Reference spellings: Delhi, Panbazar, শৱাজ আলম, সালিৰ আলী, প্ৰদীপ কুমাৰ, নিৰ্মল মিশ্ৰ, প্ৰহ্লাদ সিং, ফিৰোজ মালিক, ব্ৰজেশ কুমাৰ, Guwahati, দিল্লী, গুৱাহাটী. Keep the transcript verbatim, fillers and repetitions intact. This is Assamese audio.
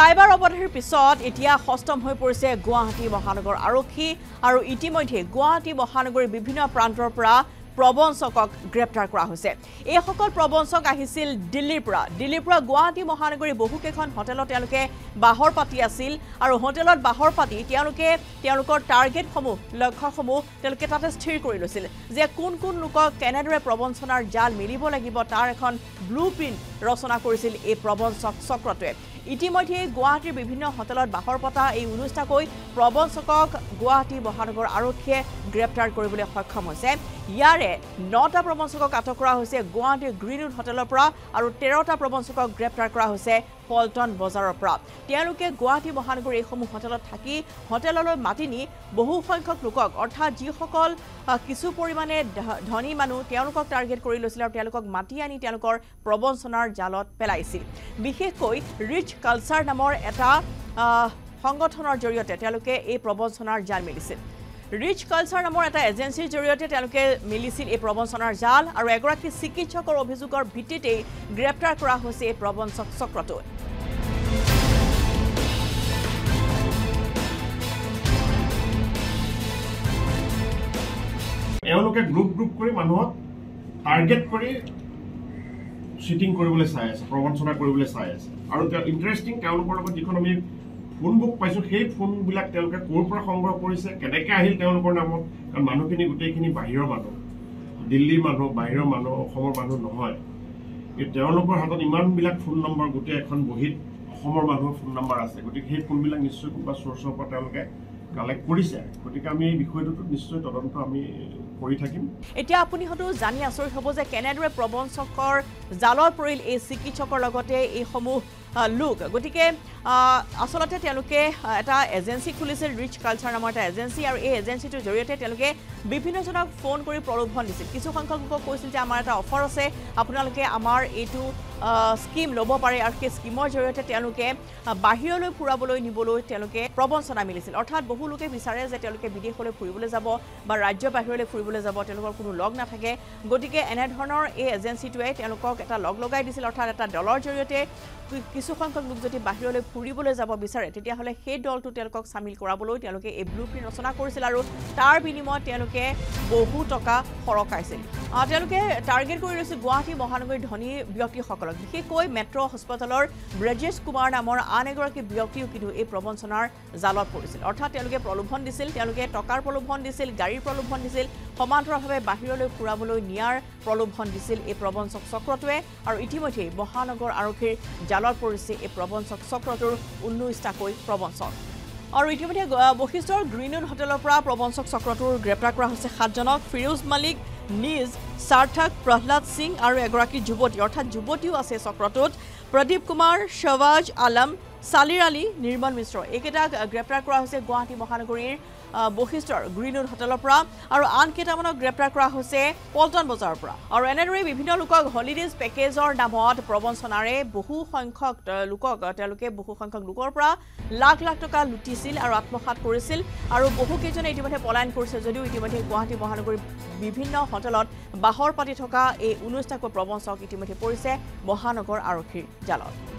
Cyber অপৰাধৰ পিছত এতিয়া হস্তম হৈ পৰিছে গুৱাহাটী মহানগৰ আৰক্ষী আৰু ইতিমধ্যে গুৱাহাটী মহানগৰৰ বিভিন্ন প্ৰান্তৰ পৰা প্ৰবঞ্চকক গ্ৰেপ্তাৰ কৰা হৈছে এই সকল প্ৰবঞ্চক আহিছিল দিল্লীৰ পৰা দিল্লীৰ পৰা গুৱাহাটী মহানগৰৰ বহুকেখন হোটেলত তেওঁলোকে বাহৰ পাতি আছিল আৰু হোটেলত বাহৰ পাতি তেওঁলোকে তেওঁলোকৰ টাৰ্গেট সমূহ লক্ষ্যসমূহ তেওঁলোকে তাতে স্থিৰ কৰি লৈছিল যে কোন কোন লোকক কেনেদৰে প্ৰবঞ্চনাৰ জাল মিলিব লাগিব তাৰ এখন ব্লুপ্ৰিন্ট ৰচনা কৰিছিল এই প্ৰবঞ্চক চক্ৰটোৱে ইতিমধ্যে গুৱাহাটীৰ বিভিন্ন হোটেলত বাহৰ পতা এই উনুষ্টাকৈ প্ৰবঞ্চকক গুৱাহাটী মহানগৰ আৰক্ষীয়ে গ্ৰেপ্তাৰ কৰিবলৈ সক্ষম হৈছে ইয়াৰে নটা প্ৰবঞ্চকক আটক কৰা হৈছে গুৱাহাটীৰ গ্ৰীণউড হোটেলৰ পৰা আৰু তেৰটা প্ৰবঞ্চকক গ্ৰেপ্তাৰ কৰা হৈছে পল্টন বজাৰৰ পৰা তেওঁলোকে গুৱাহাটী মহানগৰ এইসমূহ হোটেলত থাকি হোটেললৈ মাতি নি বহু সংখ্যক লোকক অৰ্থাৎ যি সকল কিছু পৰিমাণে ধনী মানুহ তেওঁলোকক টাৰ্গেট কৰি লৈছিল আৰু তেওঁলোকক মাতি আনি তেওঁলোকৰ প্ৰবঞ্চনাৰ জালত পেলাইছিল বিশেষকৈ ৰিচ কালচাৰ নামৰ এটা সংগঠনৰ জৰিয়তে তেওঁলোকে এই প্ৰবঞ্চনাৰ জাল মিলিছিল Rich Culture নামৰ এটা এজেন্সিৰ জৰিয়তে তেওঁলোকে মিলিছিল এই প্ৰবঞ্চনাৰ জাল আৰু এগৰাকী চিকিৎসকৰ অভিযোগৰ ভিত্তিতে গ্ৰেপ্তাৰ কৰা হৈছে এই প্ৰবঞ্চক চক্ৰটো এওঁলোকে গ্ৰুপ গ্ৰুপ কৰি মানুহক টাৰ্গেট কৰি চিটিং কৰিবলৈ চাই আছে প্ৰবঞ্চনা কৰিবলৈ চাই আছে আৰু ইন্টাৰেষ্টিং তেওঁলোকৰ লগত economy Phone book paise khe phone bilak teolka korpora kongra kori se keneka ahil teolkor namo kan manu kini gute kini bahiro manu Delhi manu bahiro manu khomor manu nohoy e teolkor haton iman bilak phone number gute ekhon bohit khomor manu phone number ase gute he phone bilak nishchoy koba source or teolka collect korise gute ami bikhoyto nishchoy todonto ami কৰি থাকিম এতিয়া আপুনি হতো জানি আচৰিত হ'ব যে কেনেদৰে প্ৰবঞ্চকৰ জালত পৰিল এই চিকিৎসকৰ লগতে এই সমূহ লোক গতিকে আসলতে তেওঁলোকে এটা এজেন্সি খুলিছিল ৰিচ কালচাৰ নামৰ এটা এজেন্সি আৰু এই এজেন্সিটোৰ জৰিয়তে তেওঁলোকে বিভিন্ন জনক ফোন কৰি প্ৰলোভন দিছিল কিছু সংখ্যক লোকক কৈছিল যে আমাৰ এটা অফাৰ আছে আপোনালোকে আমাৰ এইটো স্কিম লব পাৰে আৰু এই স্কিমৰ জৰিয়তে তেওঁলোকে বাহিৰলৈ ফুৰাবলৈ নিবলৈ তেওঁলোকে প্ৰবঞ্চনা মিলিছিল অৰ্থাৎ বহু লোকে বিচাৰে যে তেওঁলোকে বিদেশলৈ ফুৰিবলৈ যাব বা ৰাজ্য বাহিৰলৈ ফুৰিবলৈ যাব তেওঁলোকৰ কোনো লগ নাথাকে গতিকে এনে ধৰণৰ এই এজেন্সিটোৱে তেওঁলোকক এটা লগ লগাই দিছিল অৰ্থাৎ এটা দলৰ জৰিয়তে কিছু সংখ্যক লোক যদি বাহিৰলৈ ফুৰিবলৈ যাব বিচাৰে তেতিয়া হলে সেই দলটো তেওঁলোকক সামিল কৰাবলৈ তেওঁলোকে এই ব্লুপ্ৰিন্ট ৰচনা কৰিছিল আৰু তাৰ বিনিময়ত তেওঁলোকে বহু টকা খৰকাইছিল তেওঁলোকে টাৰ্গেট কৰি লৈছিল গুৱাহাটী মহানগৰীৰ ধনী ব্যক্তিসকলক বিশেষকৈ মেট্ৰ হাস্পতালৰ ব্ৰজেশ কুমাৰ নামৰ আন এগৰাকী ব্যক্তিও কিন্তু এই প্ৰবঞ্চনাৰ জালত পৰিছিল অৰ্থাৎ তেওঁলোকে প্ৰলোভন দিছিল তেওঁলোকে টকাৰ প্ৰলোভন দিছিল গাড়ীৰ প্ৰলোভন দিছিল সমান্তৰালভাৱে বাহিৰলৈ ফুৰাবলৈ নিয়াৰ প্ৰলোভন দিছিল এই প্ৰবঞ্চক চক্ৰটোৱে আৰু ইতিমধ্যে মহানগৰ আৰক্ষীৰ জালত পৰিছে এই প্ৰবঞ্চক চক্ৰটোৰ ঊনৈশটা কৈ প্ৰবঞ্চক আৰু ইতিমধ্যে বশিষ্ঠৰ গ্ৰীণউড হোটেলৰ পৰা প্ৰবঞ্চক চক্ৰটোৰ গ্ৰেপ্তাৰ কৰা হৈছে সাতজনক ফিৰোজ মালিক নিজ সাৰ্থক প্ৰহ্লাদ সিং আৰু এগৰাকী যুৱতী অৰ্থাৎ যুৱতীও আছে চক্ৰটোত প্ৰদীপ কুমাৰ শৱাজ আলম সালিৰ আলী নিৰ্মল মিশ্ৰ একেটা গ্ৰেপ্তাৰ কৰা হৈছে গুৱাহাটী মহানগৰীৰ বশিষ্ঠৰ গ্ৰীণউড হোটেলৰ পৰা আৰু আন কেইটামানক গ্ৰেপ্তাৰ কৰা হৈছে পল্টন বজাৰৰ পৰা আৰু এনেদৰে বিভিন্ন লোকক হলিডেজ পেকেজৰ নামত প্ৰবঞ্চনাৰে বহু সংখ্যক লোকক তেওঁলোকে বহু সংখ্যক লোকৰ পৰা লাখ লাখ টকা লুটিছিল আৰু আত্মসাৎ কৰিছিল আৰু বহু কেজনে ইতিমধ্যে পলায়ন কৰিছিল যদিও ইতিমধ্যে গুৱাহাটী মহানগৰীৰ বিভিন্ন হোটেলত বাহৰ পাতি থকা এই ঊনৈশটা প্ৰবঞ্চক ইতিমধ্যে পৰিছে মহানগৰ আৰক্ষীৰ জালত